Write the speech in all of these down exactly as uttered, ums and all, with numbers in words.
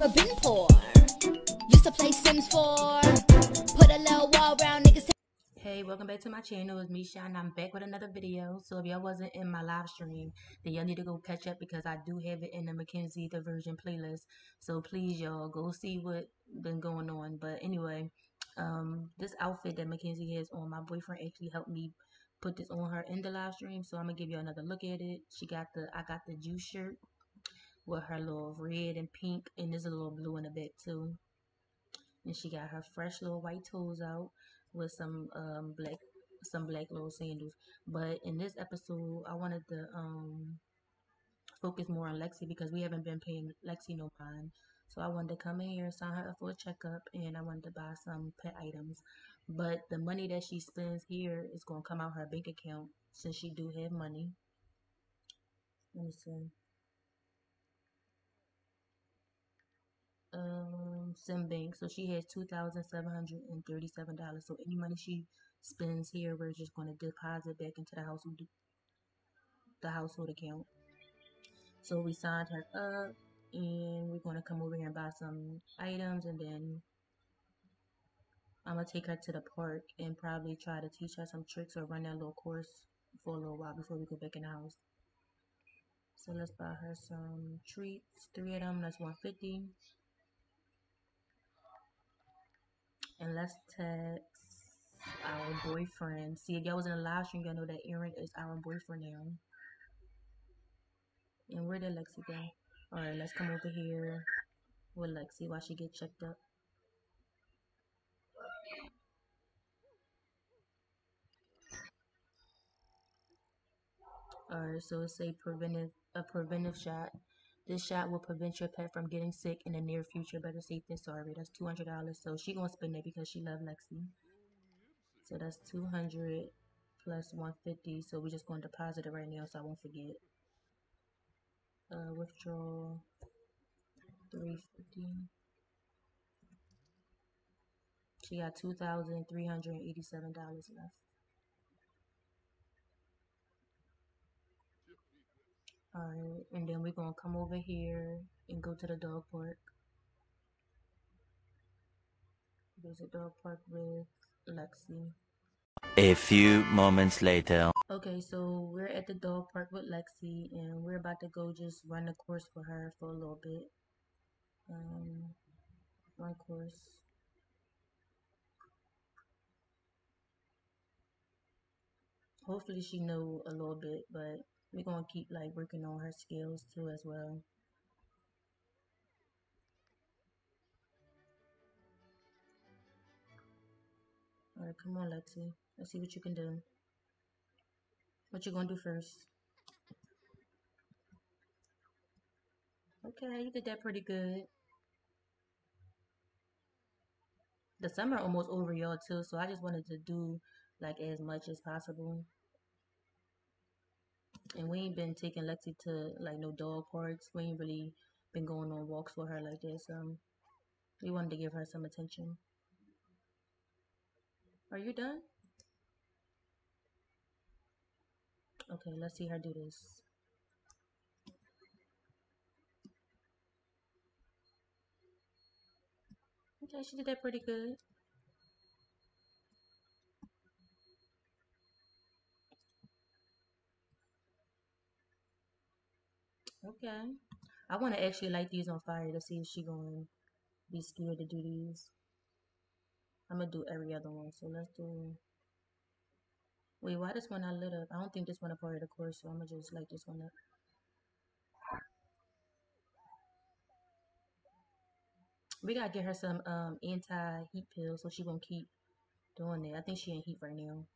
Never been poor. Used to play Sims four. Put a little wall around niggas. Hey, welcome back to my channel. It's me, Shaa, and I'm back with another video. So if y'all wasn't in my live stream, then y'all need to go catch up because I do have it in the Mackenzie the Virgin playlist. So please, y'all, go see what's been going on. But anyway, um, this outfit that Mackenzie has on, my boyfriend actually helped me put this on her in the live stream. So I'm gonna give you another look at it. She got the I got the juice shirt with her little red and pink, and there's a little blue in the back too. And she got her fresh little white toes out with some um black some black little sandals. But in this episode, I wanted to um focus more on Lexi because we haven't been paying Lexi no mind. So I wanted to come in here and sign her up for a checkup, and I wanted to buy some pet items. But the money that she spends here is gonna come out her bank account since she do have money. Let me see. Um, Sim Bank. So she has two thousand seven hundred and thirty-seven dollars. So any money she spends here, we're just gonna deposit back into the household the household account. So we signed her up, and we're gonna come over here and buy some items, and then I'm gonna take her to the park and probably try to teach her some tricks or run that little course for a little while before we go back in the house. So let's buy her some treats, three of them. That's one fifty. And let's text our boyfriend. See, if y'all was in the live stream, y'all know that Erin is our boyfriend now. And where did Lexi go? All right, let's come over here with Lexi while she gets checked up. Alright, so it's a preventive a preventive shot. This shot will prevent your pet from getting sick in the near future. Better safe than sorry. That's two hundred dollars. So she gonna spend it because she loves Lexi. So that's two hundred plus one fifty. So we're just gonna deposit it right now so I won't forget. Uh, withdrawal three fifty. She got two thousand three hundred and eighty-seven dollars left. Alright, and then we're gonna come over here and go to the dog park. There's a dog park with Lexi. A few moments later. Okay, so we're at the dog park with Lexi, and we're about to go just run the course for her for a little bit. Um, run course. Hopefully she knows a little bit, but we're gonna keep like working on her skills too as well. All right, come on, Lexi. Let's see what you can do. What you gonna do first? Okay, you did that pretty good. The summer almost over, y'all, too, so I just wanted to do like as much as possible. And we ain't been taking Lexi to like no dog parks. We ain't really been going on walks with her like this. Um, we wanted to give her some attention. Are you done? Okay, let's see her do this. Okay, she did that pretty good. Okay, I want to actually light these on fire to see if she's going to be scared to do these. I'm going to do every other one, so let's do... Wait, why this one not lit up? I don't think this one a part of the course, so I'm going to just light this one up. We got to get her some um, anti-heat pills, so she's going to keep doing that. I think she in heat right now.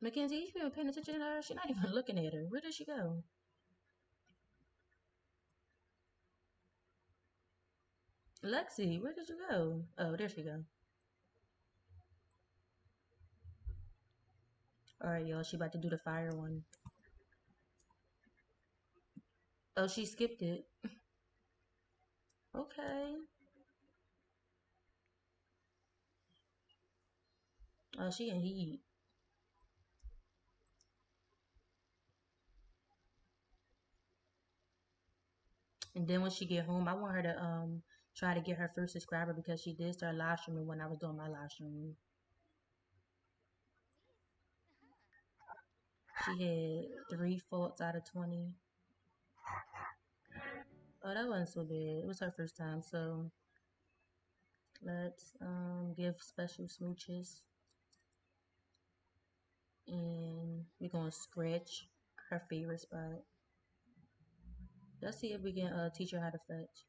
Mackenzie, you even paying attention to her? She's not even looking at her. Where did she go? Lexi, where did you go? Oh, there she go. Alright, y'all. She about to do the fire one. Oh, she skipped it. Okay. Oh, she in heat. And then when she get home, I want her to um try to get her first subscriber, because she did start live streaming when I was doing my live streaming. She had three faults out of twenty. Oh, that wasn't so bad. It was her first time, so let's um give special smooches. And we're gonna scratch her favorite spot. Let's see if we can uh, teach her how to fetch.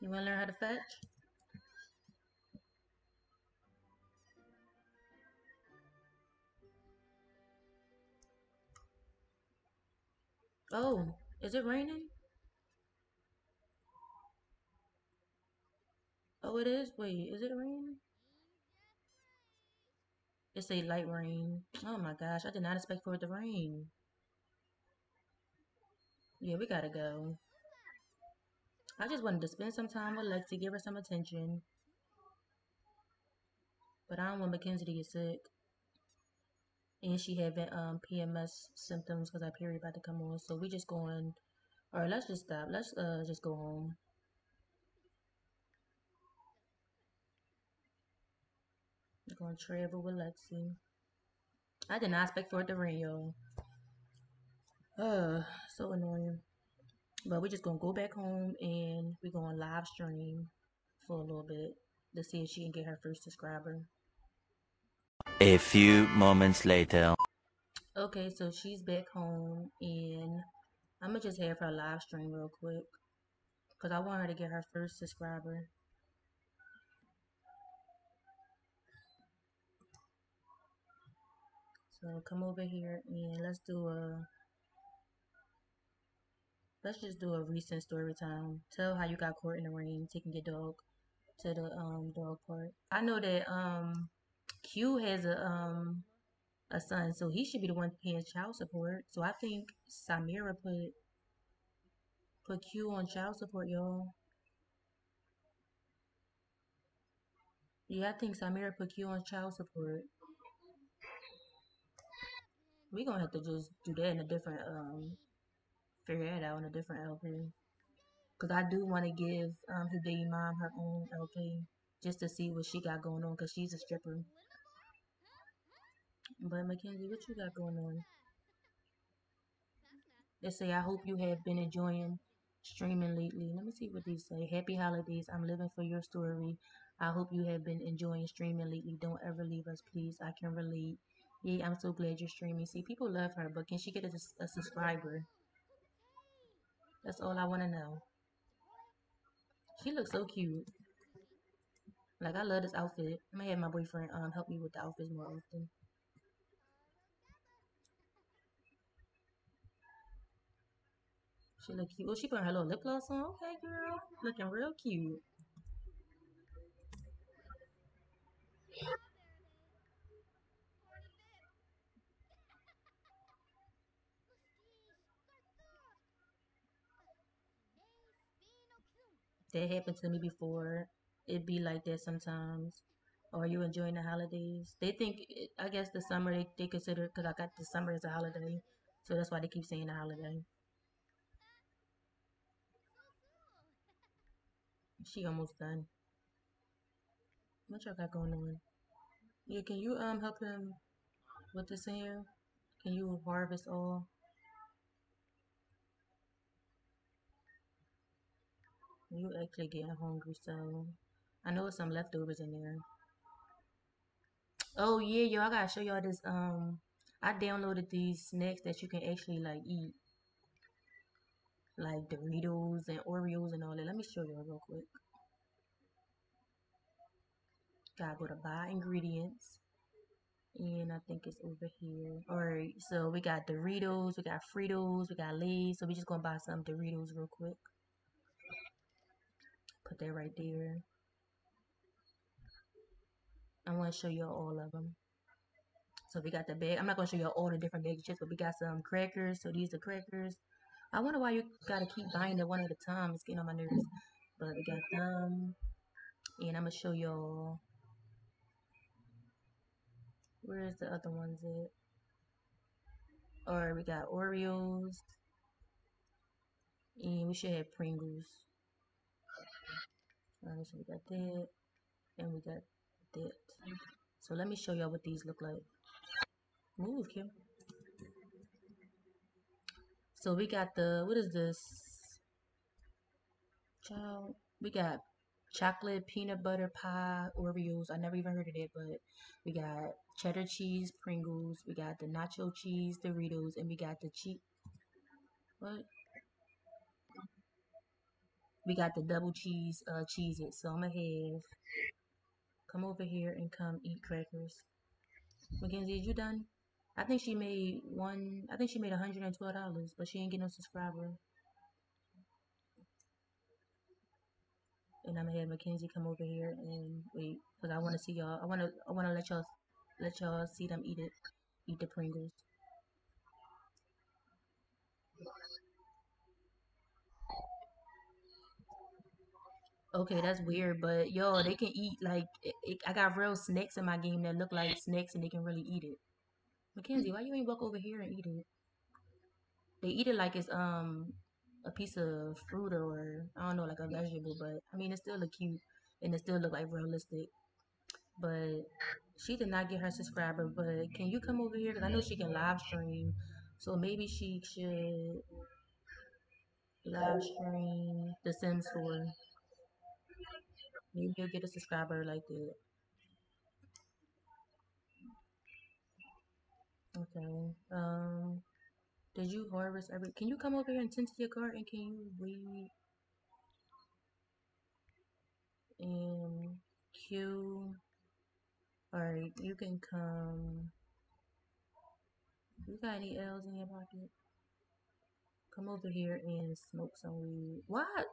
You wanna learn how to fetch? Oh, is it raining? Oh, it is? Wait, is it raining? It's a light rain. Oh my gosh, I did not expect for it to rain. Yeah, we gotta go. I just wanted to spend some time with Lexi, give her some attention. But I don't want Mackenzie to get sick. And she having um, P M S symptoms because our period about to come on. So we just going, all right, let's just stop. Let's uh, just go home. We're going to travel with Lexi. I did not expect for it to rain, y'all. Uh, so annoying. But we're just going to go back home and we're going to live stream for a little bit to see if she can get her first subscriber. A few moments later. Okay, so she's back home and I'm going to just have her live stream real quick because I want her to get her first subscriber. So come over here and let's do a... Let's just do a recent story time. Tell how you got caught in the rain, taking your dog to the um dog park. I know that um Q has a um a son, so he should be the one paying child support. So I think Samira put put Q on child support, y'all. Yeah, I think Samira put Q on child support. We're gonna have to just do that in a different um. figure it out on a different L P, because I do want to give um, her baby mom her own L P just to see what she got going on, because she's a stripper. But Mackenzie, what you got going on? They say, I hope you have been enjoying streaming lately. Let me see what they say. Happy holidays. I'm living for your story. I hope you have been enjoying streaming lately. Don't ever leave us, please. I can relate. Yeah, I'm so glad you're streaming. See, people love her, but can she get a, a subscriber? That's all I want to know. She looks so cute. Like, I love this outfit. I'm going to have my boyfriend um, help me with the outfits more often. She looks cute. Oh, she put her little lip gloss on. Okay, girl. Looking real cute. That happened to me before. It be like that sometimes. Or are you enjoying the holidays? They think, I guess the summer, they, they consider, because I got the summer as a holiday. So that's why they keep saying the holiday. She almost done. What y'all got going on? Yeah, can you um help him with this here? Can you harvest all? You actually getting hungry, so I know there's some leftovers in there. Oh yeah, yo, I gotta show y'all this. Um, I downloaded these snacks that you can actually like eat, like Doritos and Oreos and all that. Let me show y'all real quick. Gotta go to buy ingredients, and I think it's over here. All right, so we got Doritos, we got Fritos, we got Lay's. So we just gonna buy some Doritos real quick. Put that right there. I want to show y'all all of them. So we got the bag. I'm not going to show y'all all the different bags, but we got some crackers. So these are crackers. I wonder why you got to keep buying them one at a time. It's getting on my nerves. But we got them. And I'm going to show y'all Where's the other ones at? Alright, we got Oreos. And we should have Pringles. Alright, so we got that. And we got that. So let me show y'all what these look like. Move, Kim. So we got the, what is this? Child, we got chocolate peanut butter pie Oreos. I never even heard of that, but we got cheddar cheese Pringles. We got the nacho cheese Doritos, and we got the cheat. What? We got the double cheese uh, cheese it. So I'm gonna have come over here and come eat crackers. Mackenzie, is you done? I think she made one. I think she made one hundred twelve dollars, but she ain't getting no subscriber. And I'm gonna have Mackenzie come over here and wait, cause I wanna see y'all. I wanna, I wanna let y'all, let y'all see them eat it, eat the Pringles. Okay, that's weird, but yo, they can eat like it, it, I got real snacks in my game that look like snacks, and they can really eat it. Mackenzie, why you ain't walk over here and eat it? They eat it like it's um. a piece of fruit or, I don't know, like a vegetable, but, I mean, it still look cute, and it still look, like, realistic, but she did not get her subscriber, but can you come over here, because I know she can live stream, so maybe she should live stream The Sims four, maybe you'll get a subscriber like that. Okay, um... did you harvest every? Can you come over here and tend to your garden? Can you weed? And Q. Alright, you can come. You got any L's in your pocket? Come over here and smoke some weed. What?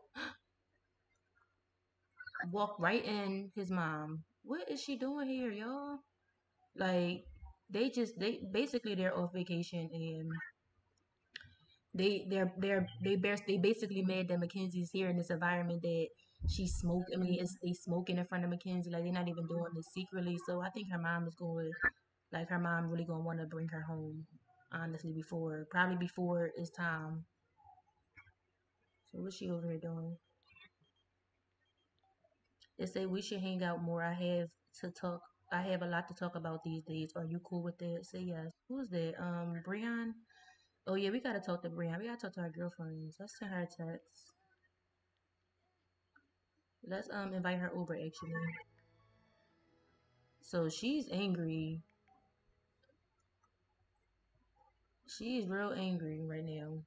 Walk right in his mom. What is she doing here, y'all? Like, they just, they basically they're off vacation and They they're they're they bear, they basically mad that Mackenzie's here in this environment that she smoke. I mean, it's they smoking in front of Mackenzie. Like they're not even doing this secretly. So I think her mom is going, like her mom really gonna want to bring her home. Honestly, before probably before it's time. So what's she over here doing? They say we should hang out more. I have to talk. I have a lot to talk about these days. Are you cool with that? Say yes. Who's that? Um, Brian. Oh yeah, we gotta talk to Brian. We gotta talk to our girlfriends. Let's send her a text. Let's um invite her over actually. So she's angry. She's real angry right now.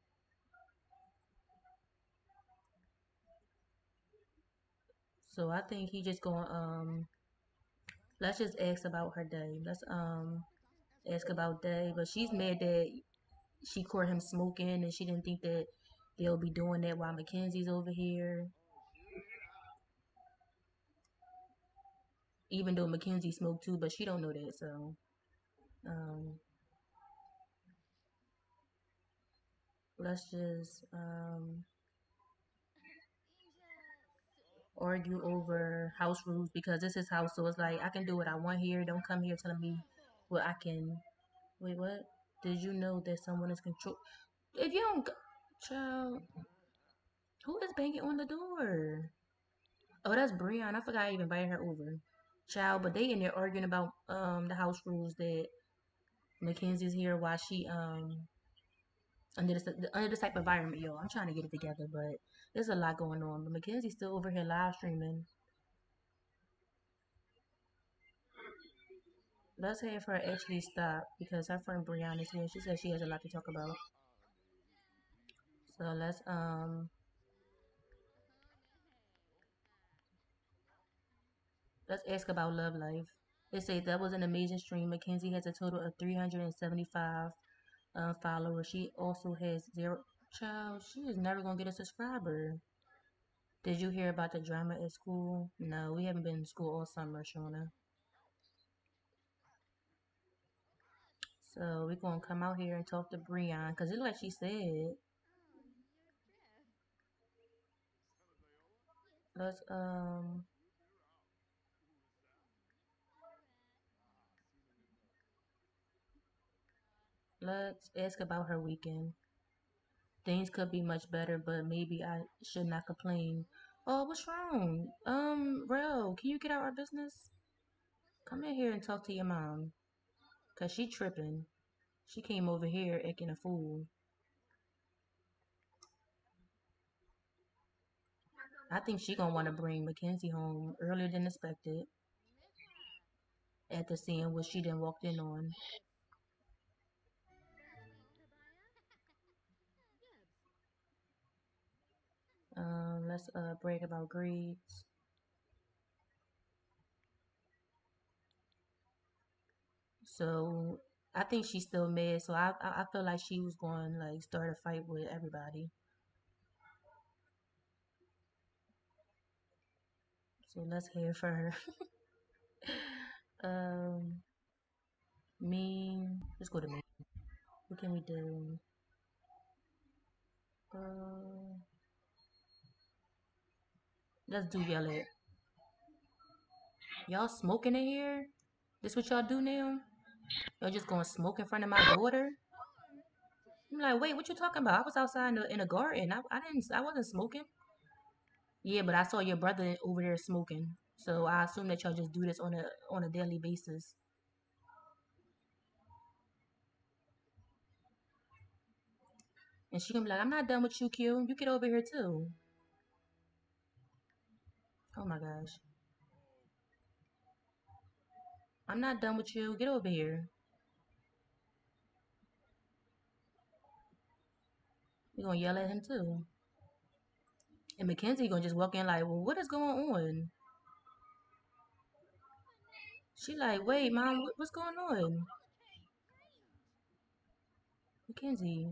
So I think he just gonna um let's just ask about her day. Let's um ask about day, but she's mad that she caught him smoking, and she didn't think that they'll be doing that while Mackenzie's over here. Even though Mackenzie smoked too, but she don't know that, so. Um, let's just um, argue over house rules, because this is house, so it's like, I can do what I want here. Don't come here telling me what I can, wait, what? Did you know that someone is control? If you don't, child, who is banging on the door? Oh, that's Breon. I forgot I even invited her over, child. But they in there arguing about um the house rules that Mackenzie's here while she um under this under this type of environment, yo. I'm trying to get it together, but there's a lot going on. But Mackenzie's still over here live streaming. Let's have her actually stop because her friend Brianna is here. She said she has a lot to talk about. So let's um let's ask about love life. They say that was an amazing stream. Mackenzie has a total of three hundred and seventy-five uh, followers. She also has zero. Child, she is never gonna get a subscriber. Did you hear about the drama at school? No, we haven't been in school all summer, Shauna. So we're gonna come out here and talk to Breon because it looks like she said. Let's um Let's ask about her weekend. Things could be much better, but maybe I should not complain. Oh, what's wrong? Um, Rel, can you get out our business? Come in here and talk to your mom. Cause she tripping. She came over here acting a fool. I think she gonna want to bring Mackenzie home earlier than expected. After seeing what she done walked in on. Um, let's uh, brag about grades. So I think she's still mad. So I I feel like she was going like start a fight with everybody. So let's hear for her. um, mean. Let's go to mean. What can we do? Uh. Let's do yell it. Y'all smoking in here? This what y'all do now? Y'all just gonna smoke in front of my daughter? I'm like, wait, what you talking about? I was outside in a, in a garden. I, I didn't. I wasn't smoking. Yeah, but I saw your brother over there smoking. So I assume that y'all just do this on a on a daily basis. And she gonna be like, I'm not done with you, Q. You get over here too. Oh my gosh. I'm not done with you. Get over here. You're gonna yell at him too. And Mackenzie gonna just walk in like, well, what is going on? She like, wait, mom, what's going on? Mackenzie.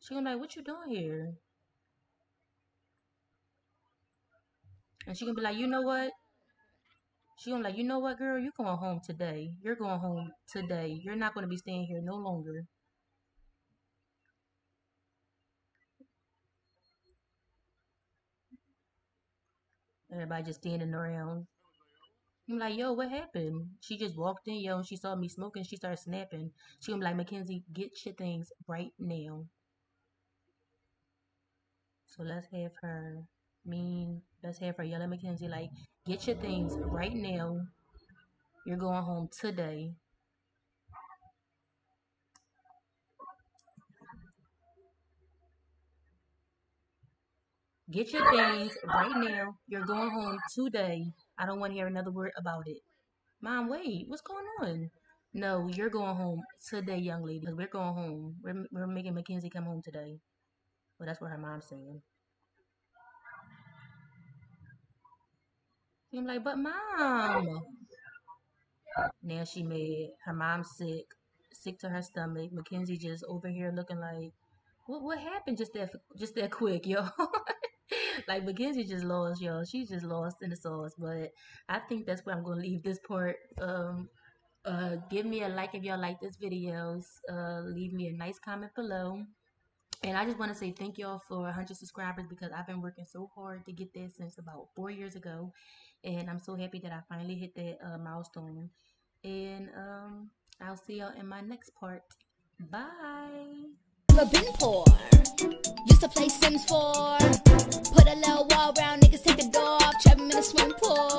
She gonna like, what you doing here? And she gonna be like, you know what? She gonna be like, you know what, girl? You're going home today. You're going home today. You're not gonna be staying here no longer. Everybody just standing around. I'm like, yo, what happened? She just walked in, yo, and she saw me smoking. She started snapping. She gonna be like, Mackenzie, get your things right now. So let's have her. Mean, let's have her yelling Mackenzie like, get your things right now. You're going home today. Get your things right now. You're going home today. I don't want to hear another word about it. Mom, wait, what's going on? No, you're going home today, young lady. We're going home. We're, we're making Mackenzie come home today. Well, that's what her mom's saying. I'm like, but mom. Now she mad. Her mom's sick, sick to her stomach. Mackenzie just over here looking like, what what happened just that just that quick, yo? Like Mackenzie just lost, yo. She's just lost in the sauce. But I think that's where I'm gonna leave this part. Um, uh, give me a like if y'all like this video. Uh, leave me a nice comment below. And I just want to say thank y'all for one hundred subscribers because I've been working so hard to get that since about four years ago. And I'm so happy that I finally hit that uh, milestone. And um, I'll see y'all in my next part. Bye. Never been poor. Used to play Sims four. Put a little wall around, niggas take the door off, trap them in a swim pool.